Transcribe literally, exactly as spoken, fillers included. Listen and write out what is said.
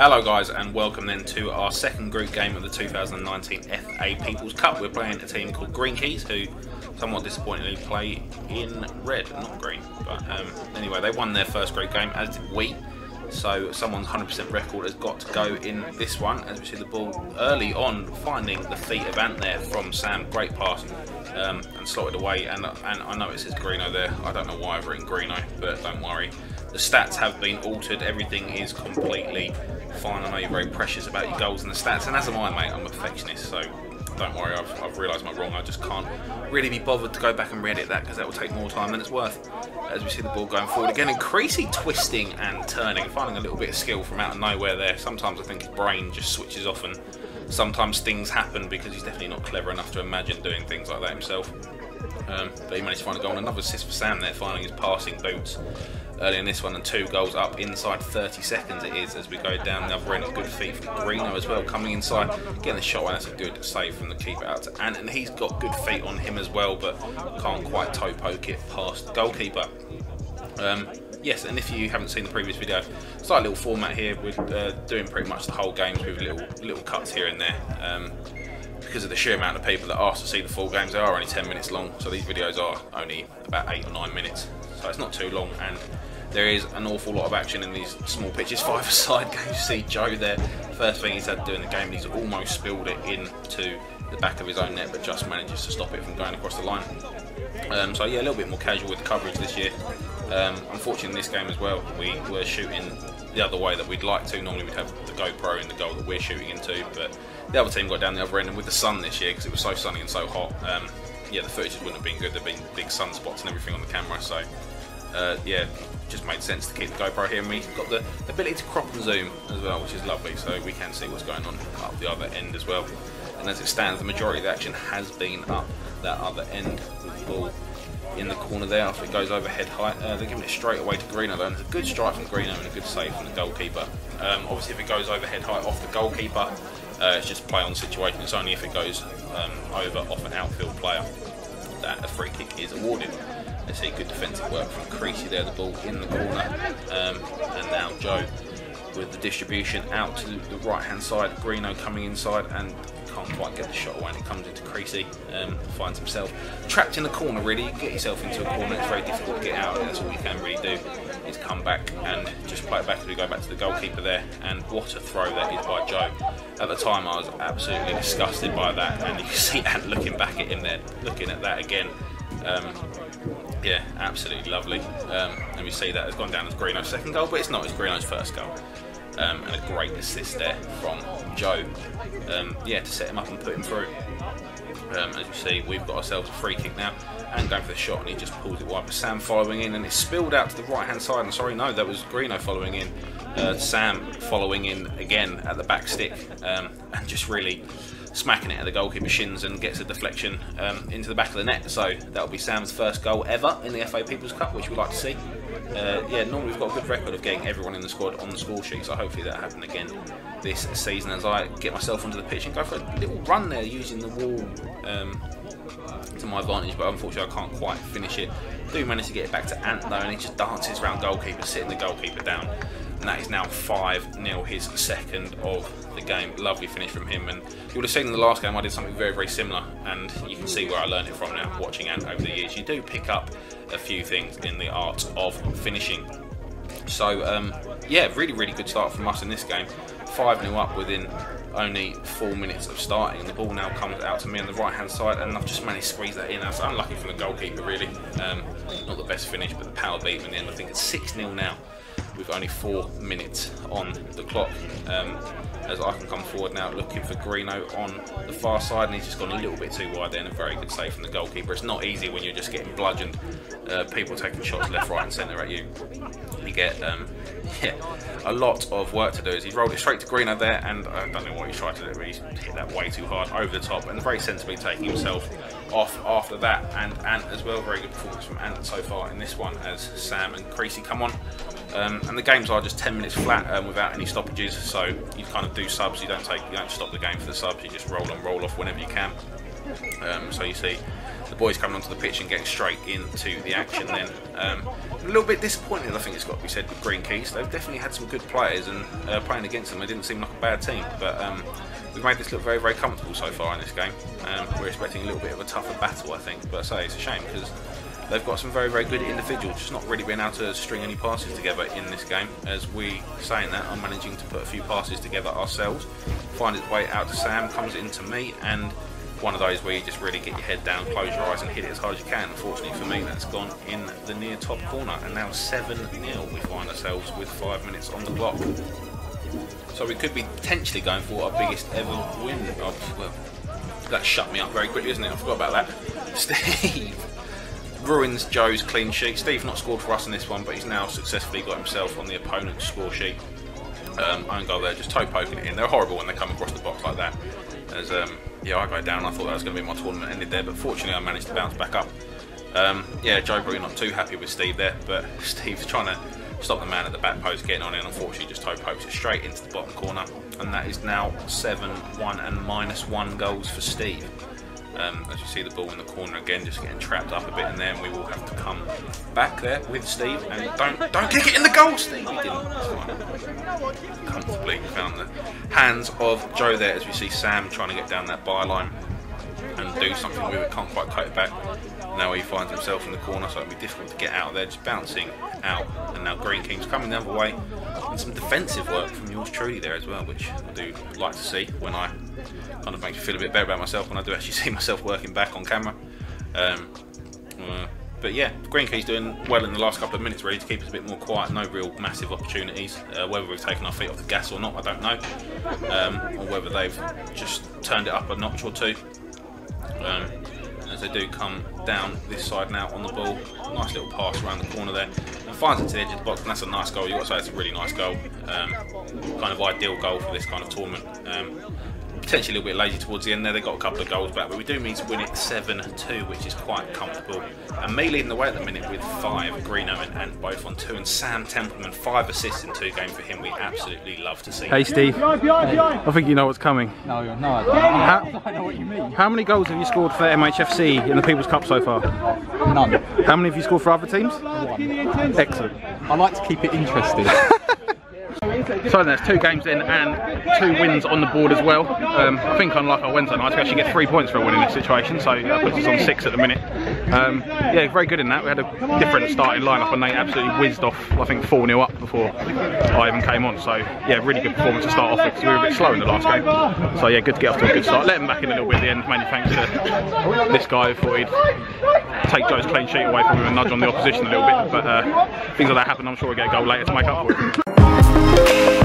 Hello guys, and welcome then to our second group game of the two thousand nineteen F A People's Cup. We're playing a team called Green Keys, who somewhat disappointingly play in red, not green. But um, anyway, they won their first group game, as did we. So someone's one hundred percent record has got to go in this one. As we see the ball early on, finding the feet of Ant there from Sam. Great pass, um, and slotted away. And, and I know it says Greeno there. I don't know why I've written Greeno, but don't worry. The stats have been altered. Everything is completely fine. I know you're very precious about your goals and the stats, and as am I, mate. I'm a perfectionist, so don't worry. I've, I've realised my wrong. I just can't really be bothered to go back and re-edit that, because that will take more time than it's worth. As we see the ball going forward again, and Creasy twisting and turning, finding a little bit of skill from out of nowhere there. Sometimes I think his brain just switches off, and sometimes things happen because he's definitely not clever enough to imagine doing things like that himself. Um, but he managed to find a goal, and another assist for Sam there, finding his passing boots early in this one, and two goals up inside thirty seconds it is, as we go down the other end. Good feet from Greeno as well, coming inside, getting the shot, and that's a good save from the keeper out to Ant, and he's got good feet on him as well, but can't quite toe poke it past the goalkeeper. Um, yes, and if you haven't seen the previous video, it's like a little format here. We're uh, doing pretty much the whole games with little little cuts here and there. Um, Because of the sheer amount of people that ask to see the full games, they are only ten minutes long, so these videos are only about eight or nine minutes, so it's not too long, and there is an awful lot of action in these small pitches. Five-a-side games, see Joe there, first thing he's had to do in the game, he's almost spilled it into the back of his own net, but just manages to stop it from going across the line. Um, so yeah, a little bit more casual with the coverage this year. Um, unfortunately in this game as well, we were shooting the other way that we'd like to. Normally we'd have the GoPro in the goal that we're shooting into, but the other team got down the other end, and with the sun this year, because it was so sunny and so hot, um, yeah, the footage wouldn't have been good. There'd been big sunspots and everything on the camera, so uh, yeah, just made sense to keep the GoPro here, and we've got the ability to crop and zoom as well, which is lovely, so we can see what's going on up the other end as well. And as it stands, the majority of the action has been up that other end, with the ball in the corner there after it goes over head height. Uh, they're giving it straight away to Greeno though, and it's a good strike from Greeno and a good save from the goalkeeper. Um, obviously if it goes over head height off the goalkeeper, uh, it's just play on situation. It's only if it goes um, over off an outfield player that a free kick is awarded. They see good defensive work from Creasy there, the ball in the corner, um, and now Joe with the distribution out to the right hand side. Greeno coming inside and can't quite get the shot away, and it comes into Creasy, um, finds himself trapped in the corner. Really, you get yourself into a corner, it's very difficult to get out, and that's all you can really do is come back and just play it back as we go back to the goalkeeper there. And what a throw that is by Joe. At the time I was absolutely disgusted by that, and you can see Ant looking back at him there, looking at that again. Um, yeah, absolutely lovely. Um, and we see that has gone down as Greeno's second goal, but it's not, it's Greeno's first goal. Um, and a great assist there from Joe, um, yeah, to set him up and put him through. Um, as you see, we've got ourselves a free kick now, and going for the shot, and he just pulls it wide with Sam following in, and it's spilled out to the right hand side, and sorry, no, that was Greeno following in, uh, Sam following in again at the back stick, um, and just really smacking it at the goalkeeper's shins, and gets a deflection um, into the back of the net. So that'll be Sam's first goal ever in the F A People's Cup, which we'd like to see. Uh, yeah, normally we've got a good record of getting everyone in the squad on the score sheet, so hopefully that'll happen again this season, as I get myself onto the pitch and go for a little run there using the wall um, to my advantage, but unfortunately I can't quite finish it. Do manage to get it back to Ant though, and he just dances around goalkeeper, sitting the goalkeeper down, and that is now five nil, his second of the game. Lovely finish from him, and you would have seen in the last game I did something very very similar, and you can see where I learned it from now, watching Ant over the years. You do pick up a few things in the art of finishing. So um, yeah, really really good start from us in this game. Five nil up within only four minutes of starting, and the ball now comes out to me on the right hand side, and I've just managed to squeeze that in. That's unlucky from the goalkeeper really, um, not the best finish, but the power beat in the end. I think it's six nil now with only four minutes on the clock, um, as I can come forward now looking for Greeno on the far side, and he's just gone a little bit too wide there, and a very good save from the goalkeeper. It's not easy when you're just getting bludgeoned, uh, people taking shots left, right and centre at you. You get um, yeah, a lot of work to do, as he's rolled it straight to Greeno there, and I don't know what he tried to do, but he's hit that way too hard over the top, and very sensibly taking himself off after that. And Ant as well, very good performance from Ant so far in this one, as Sam and Creasy come on. Um, and the games are just ten minutes flat, um, without any stoppages, so you kind of do subs. You don't take, you don't stop the game for the subs. You just roll on, roll off whenever you can. Um, so you see the boys coming onto the pitch and getting straight into the action then. Um, a little bit disappointed, I think it's got to be said, with Green Keys. They've definitely had some good players, and uh, playing against them, they didn't seem like a bad team. But um, we've made this look very, very comfortable so far in this game. Um, we're expecting a little bit of a tougher battle, I think. But I say it's a shame because they've got some very, very good individuals, just not really being able to string any passes together in this game. As we saying that, I'm managing to put a few passes together ourselves, find its way out to Sam, comes into me, and one of those where you just really get your head down, close your eyes and hit it as hard as you can. Unfortunately for me, that's gone in the near top corner, and now seven nil we find ourselves with five minutes on the clock. So we could be potentially going for our biggest ever win. Oh, well, that shut me up very quickly, isn't it? I forgot about that. Steve ruins Joe's clean sheet. Steve not scored for us in this one, but he's now successfully got himself on the opponent's score sheet. Um, own goal there, just toe poking it in. They're horrible when they come across the box like that. As um, yeah, I go down. I thought that was going to be my tournament ended there, but fortunately I managed to bounce back up. Um, yeah, Joe probably not too happy with Steve there, but Steve's trying to stop the man at the back post getting on in. Unfortunately, just toe pokes it straight into the bottom corner, and that is now seven one and minus one goals for Steve. Um, as you see the ball in the corner again, just getting trapped up a bit, and then we will have to come back there with Steve, and don't don't kick it in the goal, Steve! He didn't. Comfortably found the hands of Joe there, as we see Sam trying to get down that byline and do something where we can't quite cope back. Now he finds himself in the corner, so it'll be difficult to get out of there, just bouncing out, and now Green King's coming the other way, and some defensive work from yours truly there as well, which I do like to see when I kind of makes me feel a bit better about myself when I do actually see myself working back on camera. Um, uh, but yeah, Green Key's doing well in the last couple of minutes really to keep us a bit more quiet, no real massive opportunities. Uh, whether we've taken our feet off the gas or not, I don't know, um, or whether they've just turned it up a notch or two. Um, as they do come down this side now on the ball, nice little pass around the corner there, and finds it to the edge of the box, and that's a nice goal. You've got to say it's a really nice goal, um, kind of ideal goal for this kind of tournament. Um, potentially a little bit lazy towards the end there, they got a couple of goals back, but we do need to win it seven two, which is quite comfortable. And me leading the way at the minute with five, Greeno and, and both on two, and Sam Templeman, five assists in two games for him. We absolutely love to see. Hey Steve, hey. I think you know what's coming. No, no, I don't. How, I know what you mean. How many goals have you scored for M H F C in the People's Cup so far? None. How many have you scored for other teams? One. Excellent. I like to keep it interesting. So that's two games in and two wins on the board as well. Um, I think unlike our Wednesday night, we actually get three points for a win in this situation, so that puts us on six at the minute. Um, yeah, very good in that. We had a different starting lineup, and they absolutely whizzed off, I think, four nil up before I even came on. So yeah, really good performance to start off with, because we were a bit slow in the last game. So yeah, good to get off to a good start. Let them back in a little bit at the end, mainly thanks to this guy who thought he'd take Joe's clean sheet away from him and nudge on the opposition a little bit. But uh, things like that happen, I'm sure we'll get a goal later to make up for it.